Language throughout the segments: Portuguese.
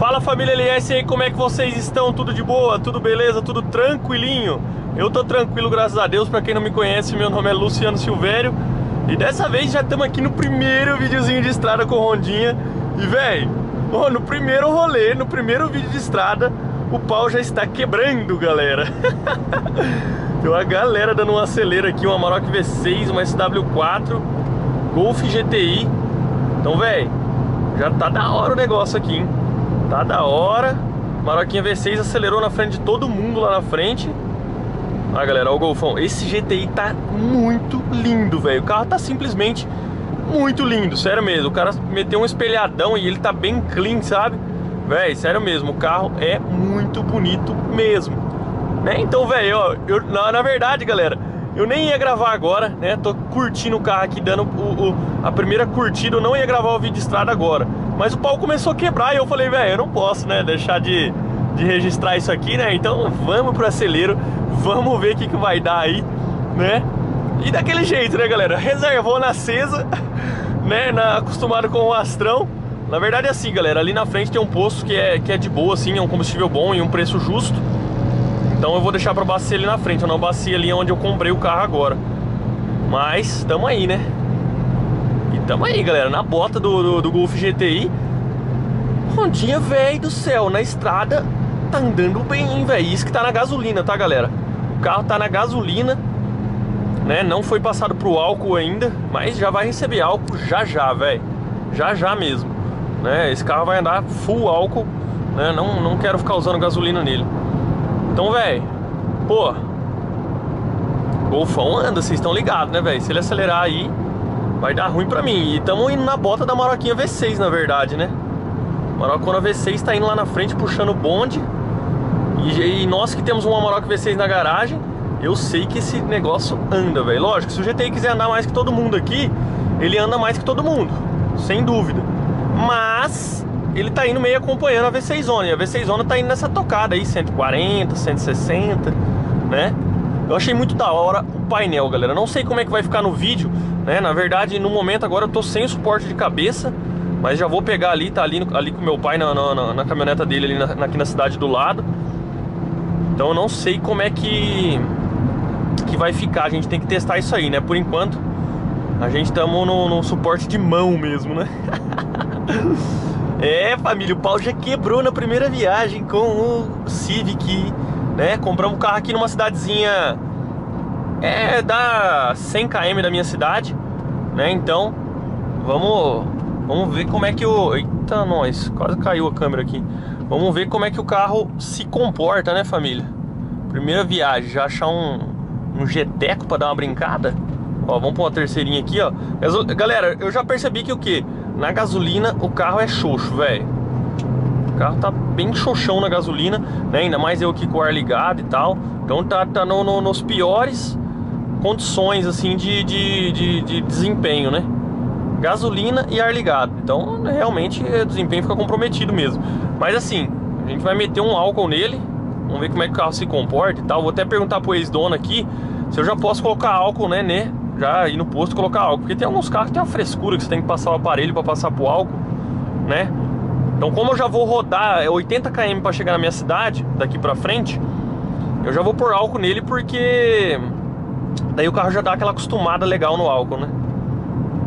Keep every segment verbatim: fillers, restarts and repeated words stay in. Fala família L S aí, como é que vocês estão? Tudo de boa? Tudo beleza? Tudo tranquilinho? Eu tô tranquilo, graças a Deus. Pra quem não me conhece, meu nome é Luciano Silvério e dessa vez já estamos aqui no primeiro videozinho de estrada com Rondinha. E velho, oh, no primeiro rolê, no primeiro vídeo de estrada, o pau já está quebrando, galera. Tem uma galera dando um acelero aqui, um Amarok V seis, uma S W quatro, Golf G T I. Então, velho, já tá da hora o negócio aqui, hein? Tá da hora. Maroquinha V seis acelerou na frente de todo mundo lá na frente. Ah, galera, olha o Golfão. Esse G T I tá muito lindo, velho. O carro tá simplesmente muito lindo, sério mesmo. O cara meteu um espelhadão e ele tá bem clean, sabe? Velho, sério mesmo, o carro é muito bonito mesmo, né? Então, velho, ó, eu, na, na verdade, galera, eu nem ia gravar agora, né? Tô curtindo o carro aqui, dando o, o, a primeira curtida. Eu não ia gravar o vídeo de estrada agora, mas o pau começou a quebrar e eu falei, velho, eu não posso, né, deixar de, de registrar isso aqui, né? Então vamos pro acelero, vamos ver o que, que vai dar aí, né? E daquele jeito, né, galera? Reservou na CESA, né, na, acostumado com o Astrão. Na verdade é assim, galera, ali na frente tem um posto que é, que é de boa, assim, é um combustível bom e um preço justo. Então eu vou deixar pra bacia ali na frente, na bacia ali onde eu comprei o carro agora. Mas tamo aí, né? Tamo aí, galera, na bota do, do, do Golf G T I. Rondinha, velho do céu, na estrada tá andando bem, velho. Isso que tá na gasolina, tá, galera? O carro tá na gasolina, né? Não foi passado pro álcool ainda, mas já vai receber álcool já já, velho. Já já mesmo, né? Esse carro vai andar full álcool, né? Não, não quero ficar usando gasolina nele. Então, velho, pô, Golfão anda, vocês estão ligados, né, velho? Se ele acelerar aí, vai dar ruim pra mim. E tamo indo na bota da Maroquinha V seis, na verdade, né? Marocona V seis tá indo lá na frente, puxando o bonde. E, e nós que temos uma Amarok V seis na garagem, eu sei que esse negócio anda, velho. Lógico, se o G T I quiser andar mais que todo mundo aqui, ele anda mais que todo mundo, sem dúvida. Mas ele tá indo meio acompanhando a V seis Zona. E a V seis Zona tá indo nessa tocada aí, cento e quarenta, cento e sessenta, né? Eu achei muito da hora o painel, galera. Não sei como é que vai ficar no vídeo, né? Na verdade, no momento agora eu tô sem suporte de cabeça, mas já vou pegar ali, tá ali, no, ali com meu pai na, na, na caminhoneta dele ali na, na, aqui na cidade do lado. Então eu não sei como é que, que vai ficar. A gente tem que testar isso aí, né? Por enquanto, a gente tamo no, no suporte de mão mesmo, né? É, família, o pau já quebrou na primeira viagem com o Civic, né? Compramos o carro aqui numa cidadezinha, é, dá cem quilômetros da minha cidade, né? Então vamos, vamos ver como é que o... Eita, nós, quase caiu a câmera aqui. Vamos ver como é que o carro se comporta, né, família? Primeira viagem, já achar um, um Jeteco pra dar uma brincada. Ó, vamos pra uma terceirinha aqui, ó. Galera, eu já percebi que o que? Na gasolina o carro é xoxo, velho. O carro tá bem xoxão na gasolina, né? Ainda mais eu aqui com o ar ligado e tal. Então tá, tá no, no, nos piores condições, assim, de, de, de, de desempenho, né? Gasolina e ar ligado. Então realmente o desempenho fica comprometido mesmo. Mas assim, a gente vai meter um álcool nele, vamos ver como é que o carro se comporta e tal. Vou até perguntar pro ex-dono aqui se eu já posso colocar álcool, né, né? Já ir no posto colocar álcool. Porque tem alguns carros que tem uma frescura que você tem que passar o aparelho pra passar pro álcool, né? Então, como eu já vou rodar oitenta quilômetros para chegar na minha cidade, daqui pra frente, eu já vou pôr álcool nele, porque daí o carro já dá aquela acostumada legal no álcool, né?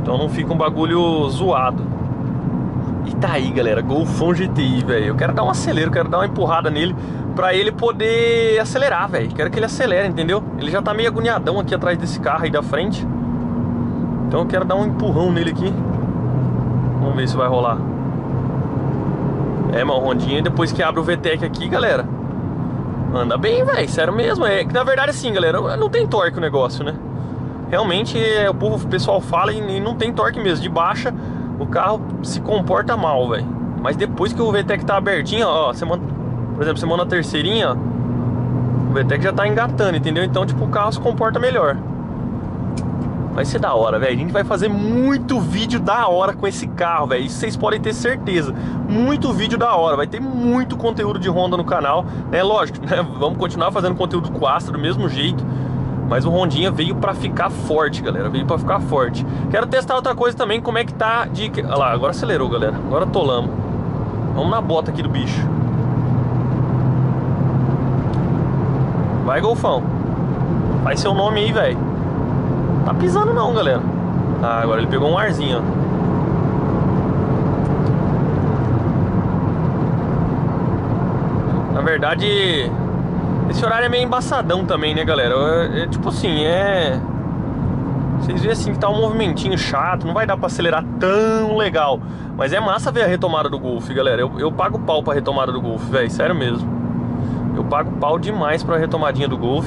Então não fica um bagulho zoado. E tá aí, galera, Golfão G T I, velho. Eu quero dar um acelero, quero dar uma empurrada nele pra ele poder acelerar, velho. Quero que ele acelere, entendeu? Ele já tá meio agoniadão aqui atrás desse carro aí da frente. Então eu quero dar um empurrão nele aqui. Vamos ver se vai rolar. É, mano, Rondinha, depois que abre o V T E C aqui, galera, anda bem, velho, sério mesmo. É que na verdade, assim, galera, não tem torque o negócio, né? Realmente, é, o povo, o pessoal fala e, e não tem torque mesmo. De baixa, o carro se comporta mal, velho. Mas depois que o V T E C tá abertinho, ó, você manda, por exemplo, você manda a terceirinha, ó, o V T E C já tá engatando, entendeu? Então, tipo, o carro se comporta melhor. Vai ser da hora, velho. A gente vai fazer muito vídeo da hora com esse carro, velho. Isso vocês podem ter certeza. Muito vídeo da hora. Vai ter muito conteúdo de Honda no canal. É lógico, né? Vamos continuar fazendo conteúdo com o Astra do mesmo jeito. Mas o Rondinha veio pra ficar forte, galera. Veio pra ficar forte. Quero testar outra coisa também. Como é que tá de... Olha lá, agora acelerou, galera. Agora tolamos. Vamos na bota aqui do bicho. Vai, golfão. Faz seu nome aí, velho. Tá pisando não, galera. Ah, agora ele pegou um arzinho, ó. Na verdade, esse horário é meio embaçadão também, né, galera? É, é tipo assim, é... Vocês veem assim que tá um movimentinho chato, não vai dar pra acelerar tão legal. Mas é massa ver a retomada do Golf, galera. Eu, eu pago pau pra retomada do Golf, velho, sério mesmo. Eu pago pau demais pra retomadinha do Golf.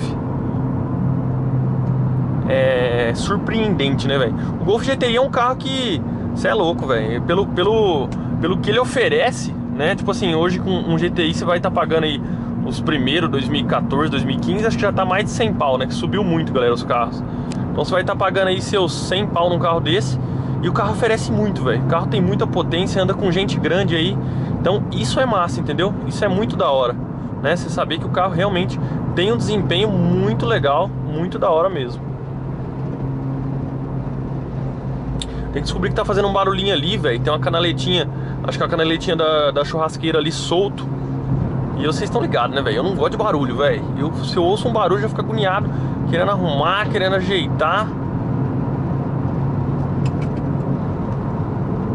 É surpreendente, né, velho? O Golf G T I é um carro que... Você é louco, velho. Pelo, pelo, pelo que ele oferece... Né? Tipo assim, hoje com um G T I você vai estar tá pagando aí os primeiros, dois mil e quatorze, dois mil e quinze, acho que já tá mais de cem pau, né? Que subiu muito, galera, os carros. Então você vai estar tá pagando aí seus cem pau num carro desse. E o carro oferece muito, velho. O carro tem muita potência, anda com gente grande aí. Então isso é massa, entendeu? Isso é muito da hora, né? Você saber que o carro realmente tem um desempenho muito legal, muito da hora mesmo. Tem que descobrir que tá fazendo um barulhinho ali, velho. Tem uma canaletinha... Acho que a canaletinha da, da churrasqueira ali solto. E vocês estão ligados, né, velho? Eu não gosto de barulho, velho. Eu, se eu ouço um barulho, eu já fico agoniado, querendo arrumar, querendo ajeitar.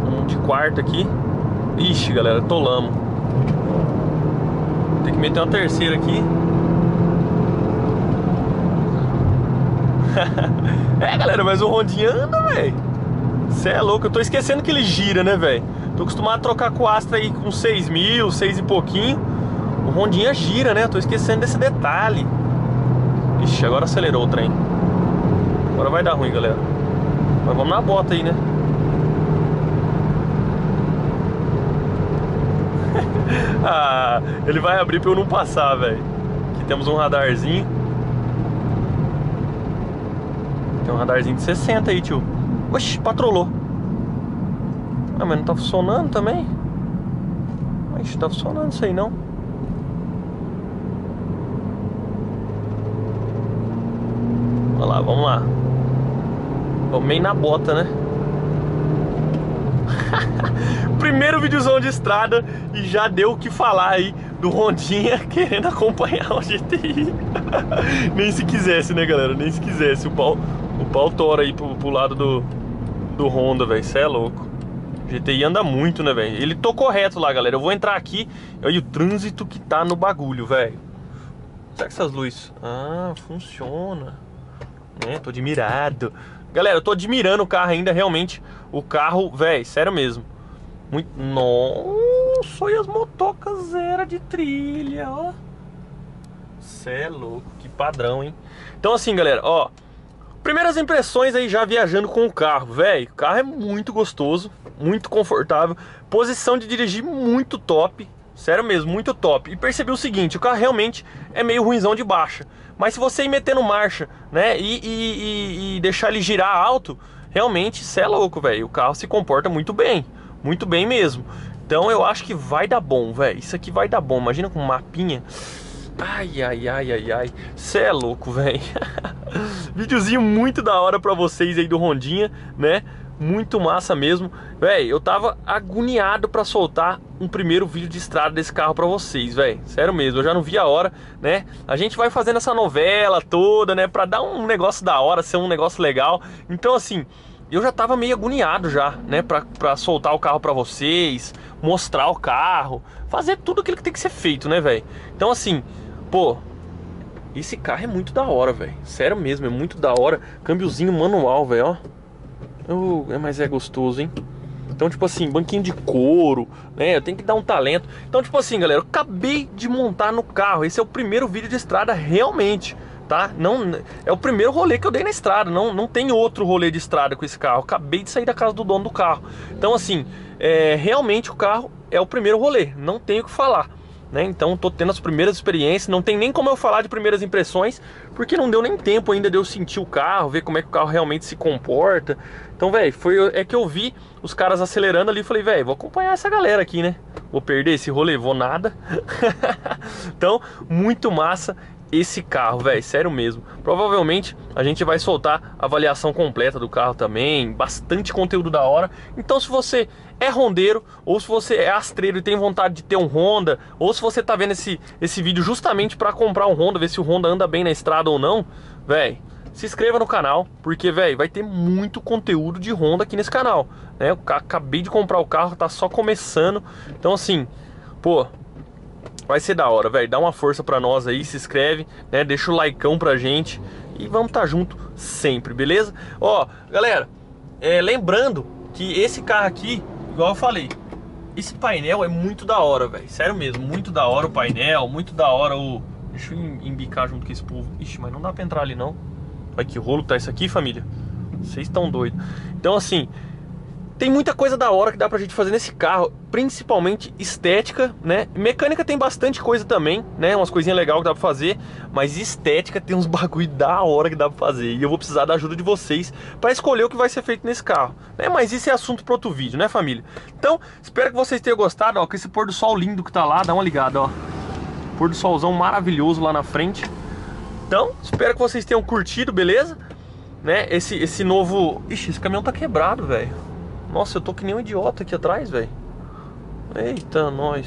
Um de quarta aqui. Ixi, galera, tolamos. Tem que meter uma terceira aqui. É, galera, mas o Rondinha anda, velho. Cê é louco, eu tô esquecendo que ele gira, né, velho? Tô acostumado a trocar com o Astra aí com seis mil, seis e pouquinho. O Rondinha gira, né? Tô esquecendo desse detalhe. Ixi, agora acelerou o trem. Agora vai dar ruim, galera. Mas vamos na bota aí, né? Ah, ele vai abrir pra eu não passar, velho. Aqui temos um radarzinho. Tem um radarzinho de sessenta aí, tio. Oxi, patrolou. Ah, mas não tá funcionando também? Mas tá funcionando isso aí não. Olha lá, vamos lá. Vamos meio na bota, né? Primeiro videozão de estrada e já deu o que falar aí do Rondinha querendo acompanhar o G T I. Nem se quisesse, né, galera? Nem se quisesse. O pau, o pau tora aí pro, pro lado do, do Honda, velho. Cê é louco. G T I anda muito, né, velho? Ele tocou reto lá, galera. Eu vou entrar aqui. Olha o trânsito que tá no bagulho, velho. Será que essas luzes... Ah, funciona. Né? Tô admirado. Galera, eu tô admirando o carro ainda, realmente. O carro, velho, sério mesmo. Muito... Nossa, olha as motocas zero de trilha, ó. Cê é louco. Que padrão, hein? Então, assim, galera, ó. Primeiras impressões aí já viajando com o carro, velho. O carro é muito gostoso. Muito confortável, posição de dirigir muito top, sério mesmo, muito top. E percebi o seguinte, o carro realmente é meio ruinzão de baixa, mas se você ir metendo marcha, né, e, e, e, e deixar ele girar alto, realmente, cê é louco, velho, o carro se comporta muito bem, muito bem mesmo. Então eu acho que vai dar bom, velho, isso aqui vai dar bom, imagina com um mapinha... Ai, ai, ai, ai, ai, cê é louco, velho. Videozinho muito da hora pra vocês aí do Rondinha, né? Muito massa mesmo. Véi, eu tava agoniado pra soltar um primeiro vídeo de estrada desse carro pra vocês, véi. Sério mesmo, eu já não vi a hora, né? A gente vai fazendo essa novela toda, né? Pra dar um negócio da hora, ser um negócio legal. Então, assim, eu já tava meio agoniado já, né? Pra, pra soltar o carro pra vocês, mostrar o carro, fazer tudo aquilo que tem que ser feito, né, véi? Então, assim, pô... Esse carro é muito da hora, véi. Sério mesmo, é muito da hora. Câmbiozinho manual, véi, ó. Uh, mas é gostoso, hein? Então, tipo assim, banquinho de couro, né? Eu tenho que dar um talento. Então, tipo assim, galera, eu acabei de montar no carro. Esse é o primeiro vídeo de estrada realmente, tá? Não, é o primeiro rolê que eu dei na estrada. Não, não tem outro rolê de estrada com esse carro. Acabei de sair da casa do dono do carro. Então, assim, é, realmente o carro é o primeiro rolê. Não tenho o que falar, né? Então, tô tendo as primeiras experiências. Não tem nem como eu falar de primeiras impressões, porque não deu nem tempo ainda de eu sentir o carro, ver como é que o carro realmente se comporta. Então, velho, foi é que eu vi os caras acelerando ali e falei, velho, vou acompanhar essa galera aqui, né? Vou perder esse rolê, vou nada. Então, muito massa esse carro, velho, sério mesmo. Provavelmente a gente vai soltar a avaliação completa do carro também, bastante conteúdo da hora. Então, se você é rondeiro, ou se você é astreiro e tem vontade de ter um Honda, ou se você tá vendo esse, esse vídeo justamente para comprar um Honda, ver se o Honda anda bem na estrada ou não, velho, se inscreva no canal, porque, velho, vai ter muito conteúdo de Honda aqui nesse canal, né? Eu acabei de comprar o carro, tá só começando, então assim, pô, vai ser da hora, velho. Dá uma força pra nós aí, se inscreve, né? Deixa o likeão pra gente e vamos tá junto sempre, beleza? Ó, galera, é, lembrando que esse carro aqui, igual eu falei, esse painel é muito da hora, velho. Sério mesmo, muito da hora o painel, muito da hora o... Deixa eu embicar junto com esse povo. Ixi, mas não dá pra entrar ali, não. Olha que rolo tá isso aqui, família. Vocês estão doidos. Então, assim... Tem muita coisa da hora que dá pra gente fazer nesse carro, principalmente estética, né? Mecânica tem bastante coisa também, né? Umas coisinhas legais que dá pra fazer, mas estética tem uns bagulho da hora que dá pra fazer. E eu vou precisar da ajuda de vocês pra escolher o que vai ser feito nesse carro, né? Mas isso é assunto pra outro vídeo, né, família? Então, espero que vocês tenham gostado, ó, com esse pôr do sol lindo que tá lá, dá uma ligada, ó. Pôr do solzão maravilhoso lá na frente. Então, espero que vocês tenham curtido, beleza? Né? Esse, esse novo... Ixi, esse caminhão tá quebrado, velho. Nossa, eu tô que nem um idiota aqui atrás, velho. Eita, nós.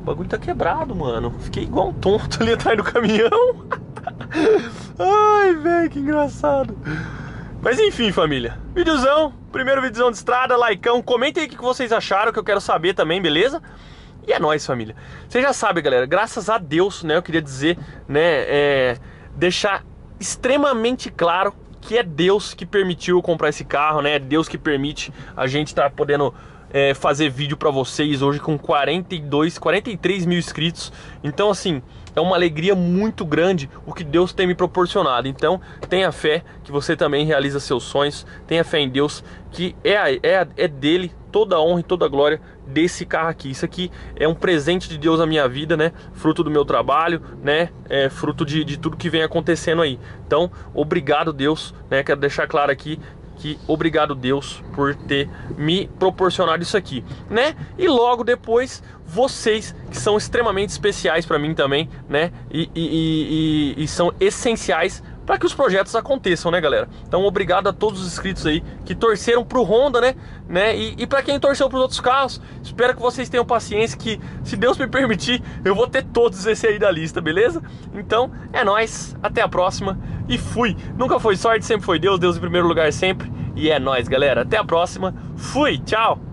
O bagulho tá quebrado, mano. Fiquei igual um tonto ali atrás do caminhão. Ai, velho, que engraçado. Mas enfim, família. Videozão, primeiro videozão de estrada, likeão. Comentem aí o que vocês acharam, que eu quero saber também, beleza? E é nóis, família. Vocês já sabem, galera, graças a Deus, né, eu queria dizer, né, é, deixar extremamente claro que é Deus que permitiu eu comprar esse carro, né? É Deus que permite a gente estar tá podendo é, fazer vídeo pra vocês hoje com quarenta e dois, quarenta e três mil inscritos. Então, assim, é uma alegria muito grande o que Deus tem me proporcionado. Então, tenha fé que você também realiza seus sonhos. Tenha fé em Deus, que é, é, é dele toda a honra e toda a glória desse carro aqui. Isso aqui é um presente de Deus à minha vida, né? Fruto do meu trabalho, né? É fruto de, de tudo que vem acontecendo aí. Então, obrigado, Deus, né? Quero deixar claro aqui que obrigado, Deus, por ter me proporcionado isso aqui, né? E logo depois, vocês que são extremamente especiais para mim também, né? E, e, e, e são essenciais para que os projetos aconteçam, né, galera? Então, obrigado a todos os inscritos aí que torceram pro Honda, né? né? E, e para quem torceu pros outros carros, espero que vocês tenham paciência que, se Deus me permitir, eu vou ter todos esse aí da lista, beleza? Então, é nóis, até a próxima e fui! Nunca foi sorte, sempre foi Deus, Deus em primeiro lugar sempre. E é nóis, galera, até a próxima, fui, tchau!